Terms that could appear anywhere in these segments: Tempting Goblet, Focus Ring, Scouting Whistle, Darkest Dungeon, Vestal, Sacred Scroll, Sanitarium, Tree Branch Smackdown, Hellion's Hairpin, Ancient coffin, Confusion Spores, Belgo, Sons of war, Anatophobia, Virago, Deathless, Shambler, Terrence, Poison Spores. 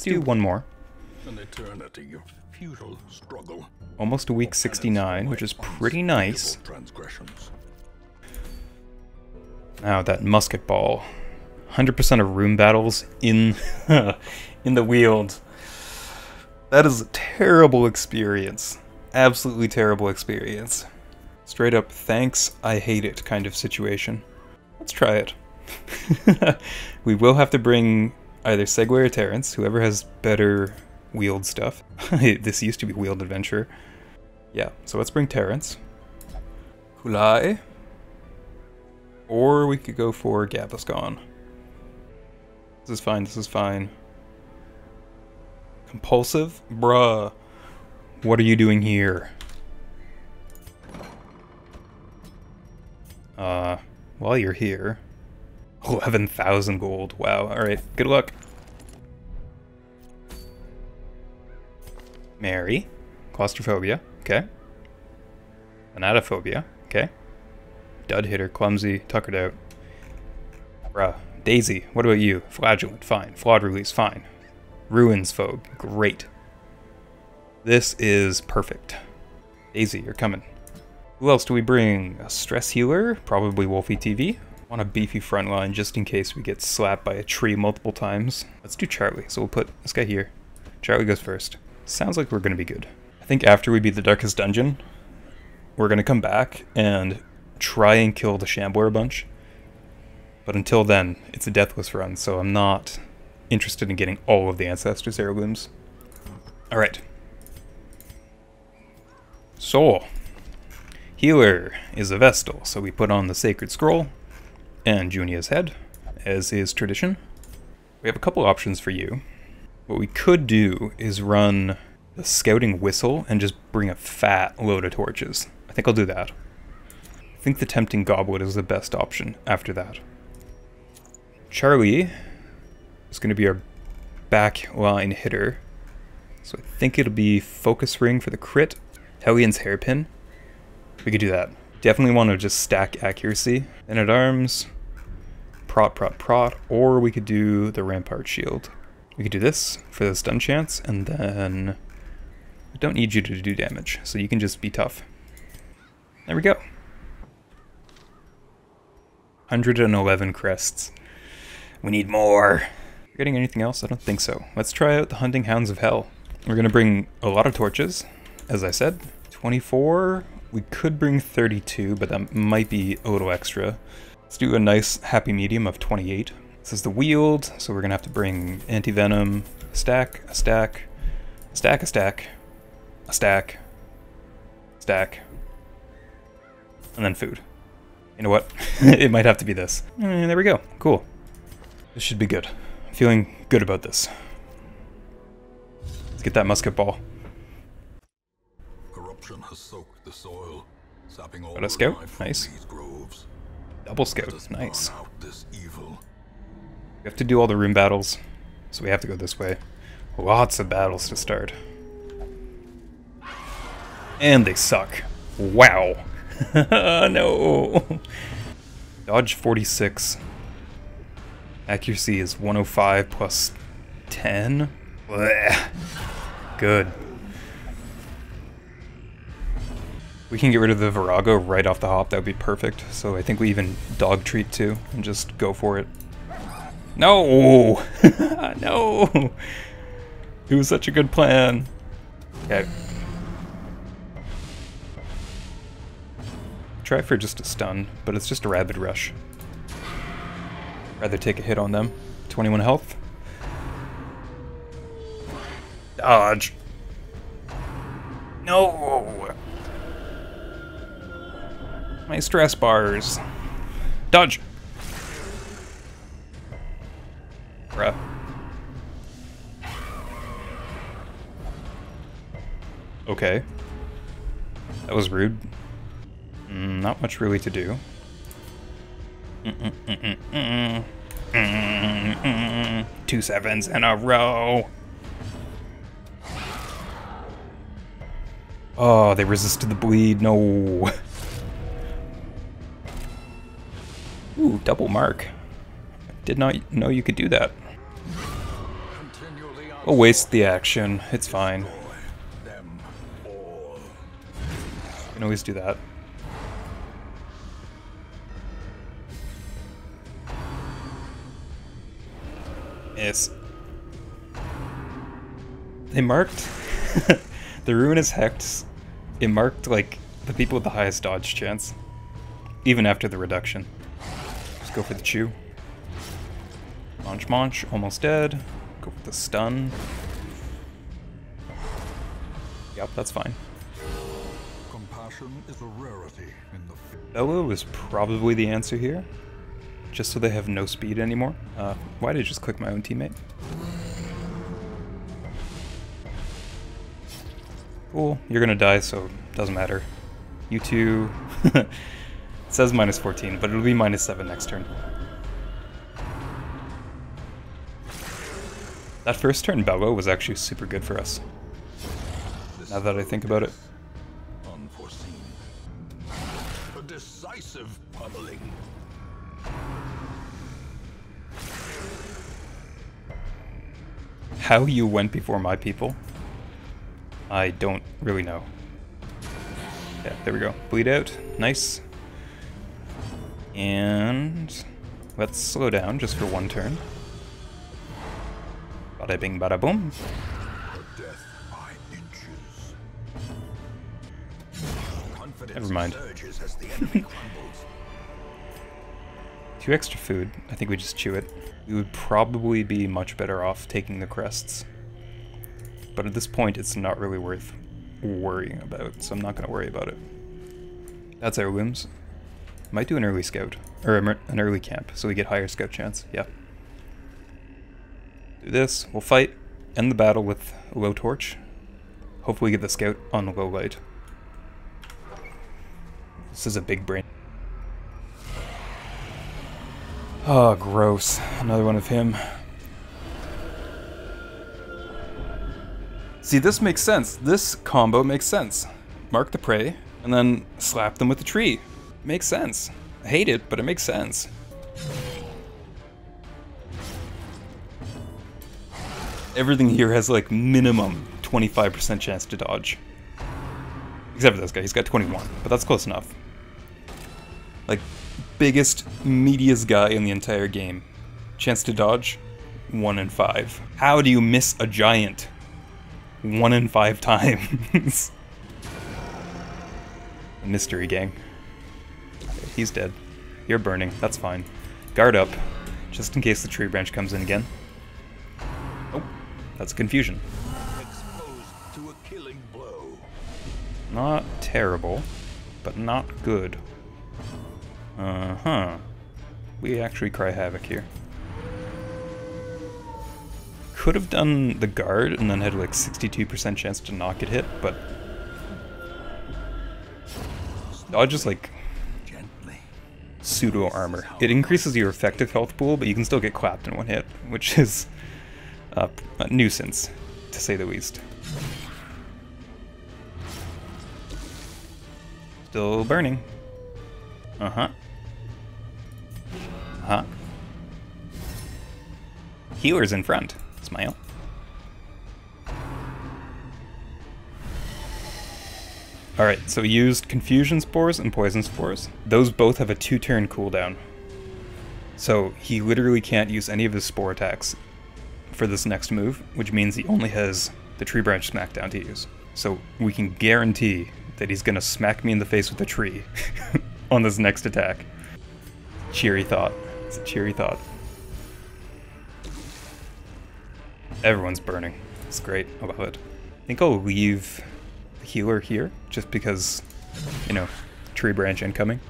Let's do one more. An eternity of futile struggle. Almost to week 69, which is pretty nice. Now that musket ball. 100% of room battles in in the wield. That is a terrible experience. Absolutely terrible experience. Straight up thanks, I hate it kind of situation. Let's try it. We will have to bring either Segway or Terrence, whoever has better wield stuff. This used to be Wield Adventure. Yeah, so let's bring Terrence. Kulai. Or we could go for Gaviscon. This is fine, this is fine. Compulsive? Bruh. What are you doing here? While you're here... 11,000 gold, wow. Alright, good luck. Mary. Claustrophobia, okay. Anatophobia, okay. Dud hitter, clumsy, tuckered out. Bruh. Daisy, what about you? Flagellant, fine. Flawed release, fine. Ruins phobe, great. This is perfect. Daisy, you're coming. Who else do we bring? A stress healer? Probably Wolfie TV. Want a beefy front line just in case we get slapped by a tree multiple times. Let's do Charlie, so we'll put this guy here. Charlie goes first. Sounds like we're gonna be good. I think after we beat the Darkest Dungeon, we're gonna come back and try and kill the Shambler a bunch. But until then, it's a Deathless run, so I'm not interested in getting all of the Ancestors' Heirlooms. Alright. Soul. Healer is a Vestal, so we put on the Sacred Scroll and Junia's head, as is tradition. We have a couple options for you. What we could do is run the Scouting Whistle and just bring a fat load of torches. I think I'll do that. I think the Tempting Goblet is the best option after that. Charlie is going to be our back line hitter, so I think it'll be Focus Ring for the crit, Hellion's Hairpin. We could do that. Definitely want to just stack accuracy. Then at arms, prot, or we could do the Rampart Shield. We could do this for the stun chance, and then I don't need you to do damage, so you can just be tough. There we go. 111 crests. We need more. Forgetting anything else? I don't think so. Let's try out the Hunting Hounds of Hell. We're gonna bring a lot of torches, as I said. 24. We could bring 32, but that might be a little extra. Let's do a nice happy medium of 28. This is the wield, so we're gonna have to bring anti-venom, a stack, and then food. You know what? It might have to be this. And there we go. Cool. This should be good. I'm feeling good about this. Let's get that musket ball. Corruption has soaked the soil, sapping all. Got a scout. Nice. Double scout. Nice. We have to do all the room battles, so we have to go this way. Lots of battles to start. And they suck. Wow. No. Dodge 46. Accuracy is 105 plus 10. Blech. Good. We can get rid of the Virago right off the hop. That would be perfect. So I think we even dog treat too and just go for it. No! No! It was such a good plan. Okay. Try for just a stun, but it's just a rapid rush. Rather take a hit on them. 21 health. Dodge. No! My stress bars. Dodge! Bruh. Okay. That was rude. Not much really to do. Two sevens in a row. Oh, they resisted the bleed. No. Ooh, double mark. I did not know you could do that. Continually We'll waste the action. It's fine. You can always do that. Yes. They marked... the Ruinous Hex, it marked, like, the people with the highest dodge chance. Even after the reduction. Let's go for the chew. Monch Monch, almost dead. Go for the stun. Yep, that's fine. Compassion is a rarity in the... Belgo is probably the answer here. Just so they have no speed anymore. Why did I just click my own teammate? Cool, you're gonna die, so it doesn't matter. You two... it says minus 14, but it'll be minus 7 next turn. That first turn, Belgo, was actually super good for us. Now that I think about it. Unforeseen. A decisive pummeling. How you went before my people? I don't really know. Yeah, there we go. Bleed out. Nice. And let's slow down just for one turn. Bada bing, bada boom. Death by inches. Never mind. As the enemy crumbles. 2 extra food. I think we just chew it. We would probably be much better off taking the crests. But at this point, it's not really worth worrying about, so I'm not going to worry about it. That's our limbs. Might do an early scout, or an early camp, so we get higher scout chance. Yeah. Do this. We'll fight. End the battle with a low torch. Hopefully get the scout on low light. This is a big brain. Oh, gross. Another one of him. See, this makes sense. This combo makes sense. Mark the prey, and then slap them with the tree. Makes sense. I hate it, but it makes sense. Everything here has, like, minimum 25% chance to dodge. Except for this guy. He's got 21, but that's close enough. Like, biggest, meatiest guy in the entire game. Chance to dodge, 1 in 5. How do you miss a giant? 1 in 5 times. Mystery gang. Okay, he's dead. You're burning. That's fine. Guard up, just in case the tree branch comes in again. Oh, that's confusion. Exposed to a killing blow. Not terrible, but not good. Uh-huh. We actually cry havoc here. Could have done the guard and then had like 62% chance to not get hit, but I'll just like pseudo armor. It increases your effective health pool, but you can still get clapped in 1 hit, which is a nuisance, to say the least. Still burning. Uh-huh. Uh-huh. Healer's in front. Smile. Alright, so we used Confusion Spores and Poison Spores. Those both have a 2-turn cooldown. So he literally can't use any of his Spore attacks for this next move, which means he only has the Tree Branch Smackdown to use. So we can guarantee that he's going to smack me in the face with a tree on this next attack. Cheery thought. It's a cheery thought. Everyone's burning. It's great. I love it. I think I'll leave the healer here, just because, you know, tree branch incoming.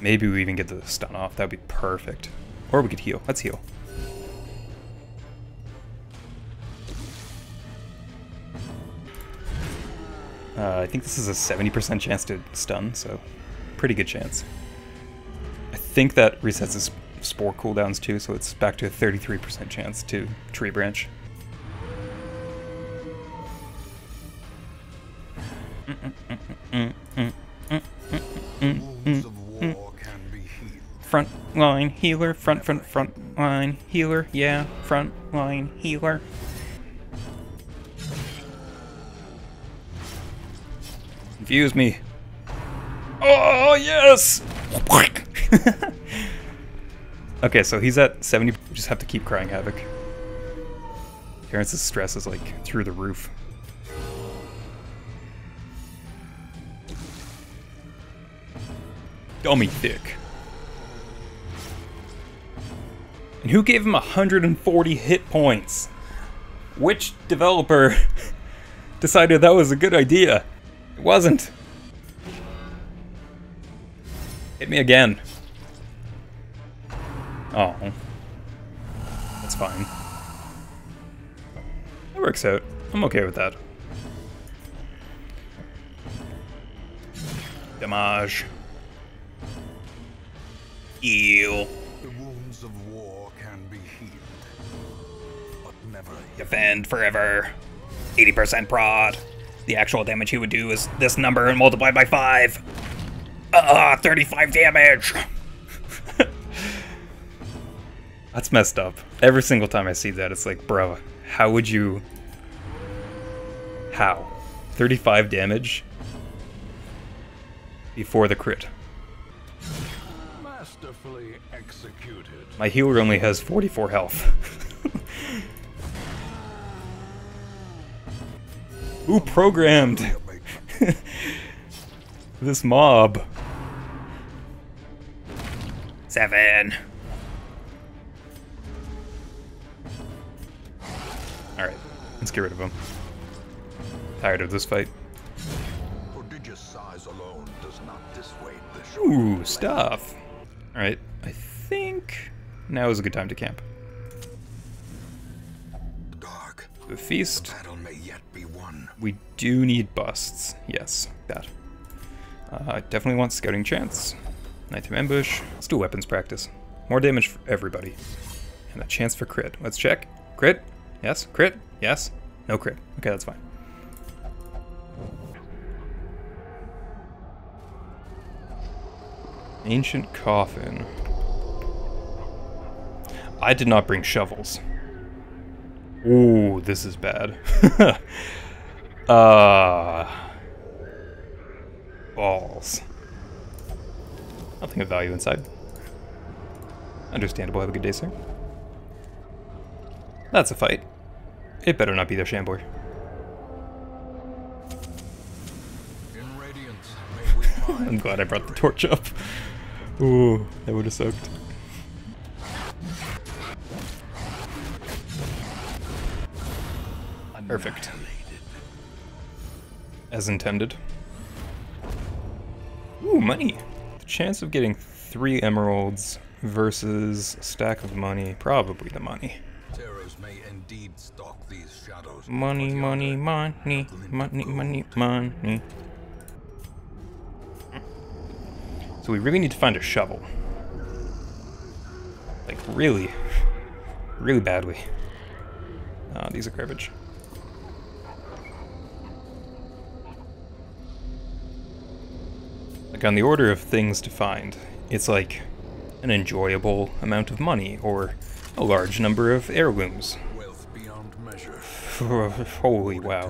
Maybe we even get the stun off. That'd be perfect. Or we could heal. Let's heal. I think this is a 70% chance to stun, so pretty good chance. I think that resets his spore cooldowns too, so it's back to a 33% chance to tree branch. Sons of war can be healed. Front line healer, front line healer, yeah, front line healer. Confuse me. Oh, yes! Okay, so he's at 70. We just have to keep crying havoc. Terrence's stress is like through the roof. Dummy thick. And who gave him 140 hit points? Which developer decided that was a good idea? It wasn't. Hit me again. Oh. That's fine. That works out. I'm okay with that. Damage. Heal. The wounds of war can be healed, but never defend forever. 80% prod. The actual damage he would do is this number and multiplied by 5. 35 damage. That's messed up. Every single time I see that, it's like, bro, how would you? How? 35 damage before the crit. Executed. My healer only has 44 health. Who programmed this mob? 7. Alright, let's get rid of him. Tired of this fight. Prodigious size alone does not dissuade the ooh, stuff. Alright, I think now is a good time to camp. Dark. The feast. The battle may yet be won. We do need busts. Yes, that. I definitely want scouting chance. Nighttime ambush. Let's do weapons practice. More damage for everybody. And a chance for crit. Let's check. Crit. Yes. Crit. Yes. No crit. Okay, that's fine. Ancient coffin. I did not bring shovels. Ooh, this is bad. Balls. Nothing of value inside. Understandable. Have a good day, sir. That's a fight. It better not be their Shambler. In radiance, may we find I'm glad I brought the torch up. Ooh, that would have sucked. Perfect. As intended. Ooh, money! The chance of getting 3 emeralds versus a stack of money. Probably the money. Terrors may indeed stalk these shadows. Money, money, money, money, money, money. So we really need to find a shovel. Like really, really badly. Oh, these are garbage. Like on the order of things to find, it's like an enjoyable amount of money or a large number of heirlooms. Wealth beyond measure. Holy wow.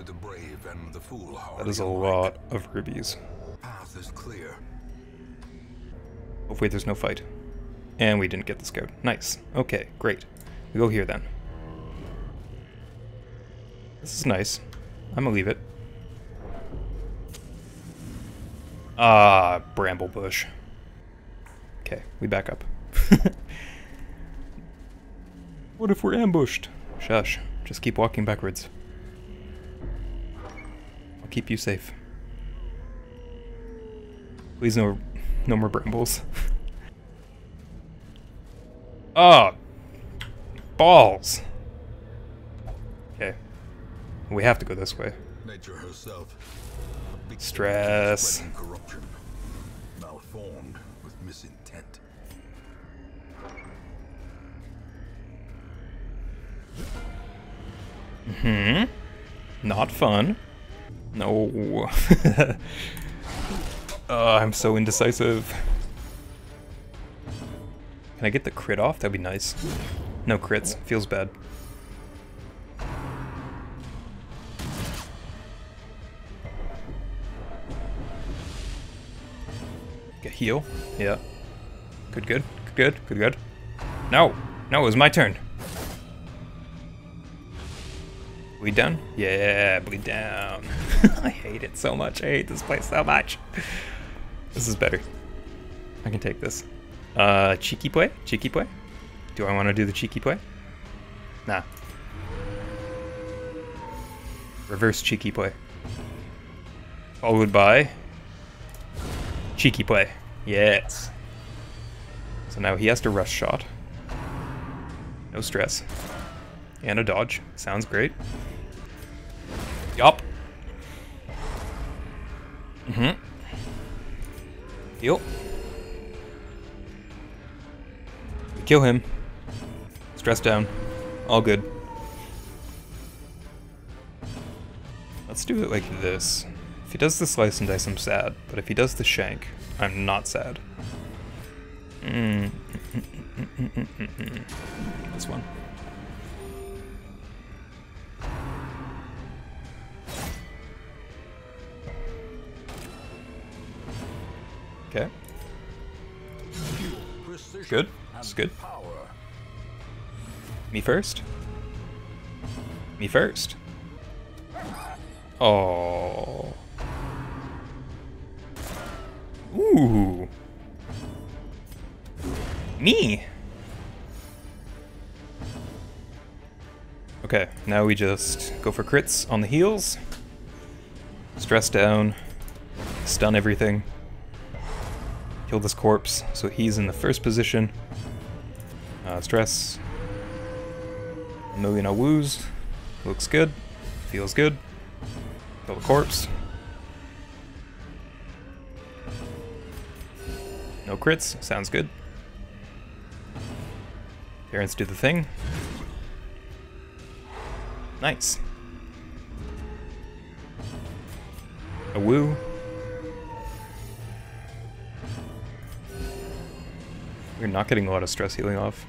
That is a lot of rubies. Path is clear. Oh wait, there's no fight. And we didn't get the scout. Nice. Okay, great. We go here then. This is nice. I'm gonna leave it. Ah, bramble bush. Okay, we back up. What if we're ambushed? Shush. Just keep walking backwards. I'll keep you safe. Please no more brambles. Oh! Balls! Okay. We have to go this way. Nature herself. Stress. Corruption. Malformed with misintent. Mm-hmm. Not fun. No. I'm so indecisive. Can I get the crit off? That'd be nice. No crits. Feels bad. Get heal. Yeah. Good, good. Good, good, good. No! No, it was my turn. Bleed down? Yeah, bleed down. I hate it so much. I hate this place so much. This is better. I can take this. Cheeky play? Cheeky play? Do I want to do the cheeky play? Nah. Reverse cheeky play. Followed by... cheeky play. Yes. So now he has to rush shot. No stress. And a dodge. Sounds great. Yup. Mm-hmm. Deal. We kill him. Stress down. All good. Let's do it like this. If he does the slice and dice, I'm sad. But if he does the shank, I'm not sad. This one. Okay. Good. It's good. Me first. Me first. Oh. Ooh. Me. Okay. Now we just go for crits on the heels. Stress down. Stun everything. Kill this corpse, so he's in the first position. Stress. A million of woos. Looks good. Feels good. Kill the corpse. No crits. Sounds good. Parents do the thing. Nice. A woo. We're not getting a lot of stress healing off.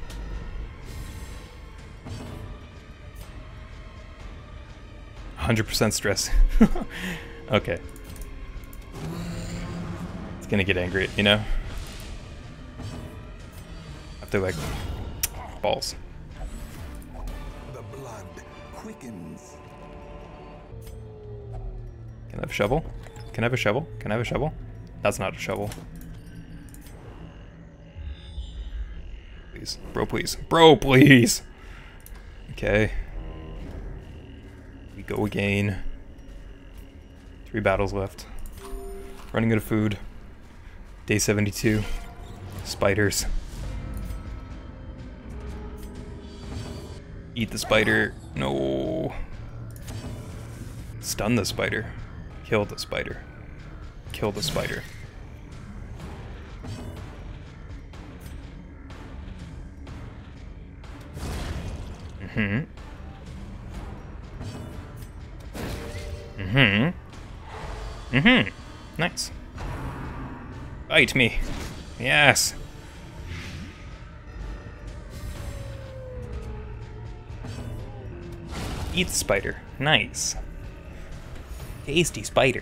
A 100% stress. Okay. It's gonna get angry, you know? After like balls. The blood quickens. Can I have a shovel? Can I have a shovel? Can I have a shovel? That's not a shovel. Bro, please. Bro, please! Okay. We go again. 3 battles left. Running out of food. Day 72. Spiders. Eat the spider. No. Stun the spider. Kill the spider. Kill the spider. Nice. Bite me. Yes. Eat spider. Nice. Tasty spider.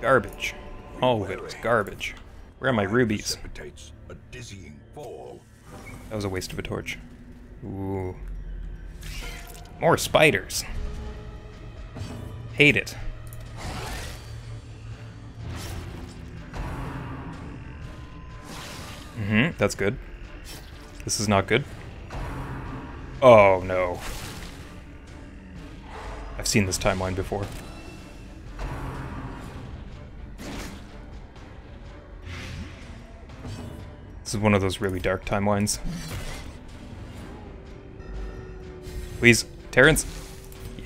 Garbage. All of it was garbage. Where are my rubies? That was a waste of a torch. Ooh. More spiders. Hate it. Mm-hmm, that's good. This is not good. Oh no. I've seen this timeline before. This is one of those really dark timelines. Please, Terrence.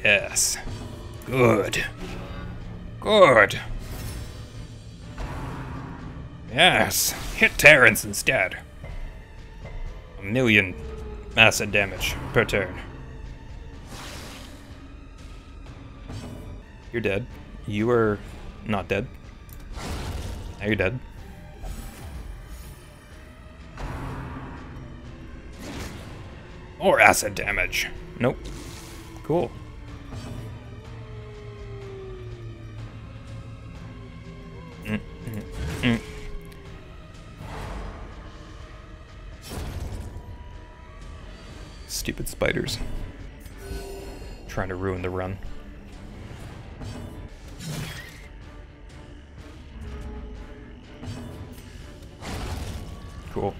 Yes. Good. Good. Yes. Hit Terrence instead. 1,000,000 acid damage per turn. You're dead. You are not dead. Now you're dead. More acid damage. Nope. Cool. Stupid spiders. Trying to ruin the run. Cool.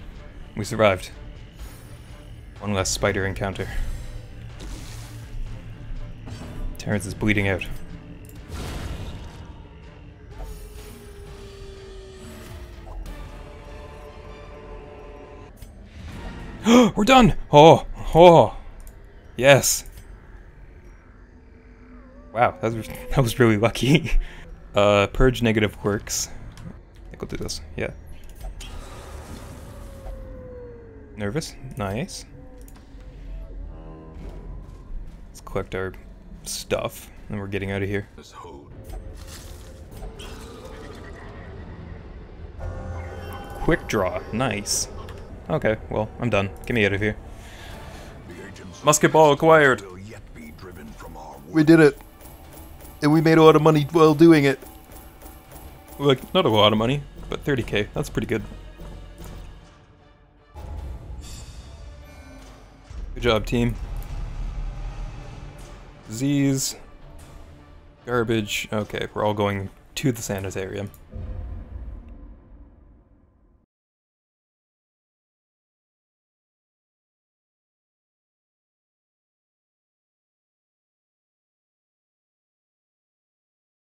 We survived. One less spider encounter. Terrence is bleeding out. We're done! Oh! Oh! Yes! Wow, that was really lucky. Purge negative quirks. I think we'll do this, yeah. Nervous, nice. Let's collect our stuff, and we're getting out of here. Quick draw, nice. Okay, well, I'm done. Get me out of here. Musket ball acquired! We did it! And we made a lot of money while doing it. Like, not a lot of money, but 30k, that's pretty good. Good job, team. Disease. Garbage. Okay, we're all going to the sanitarium.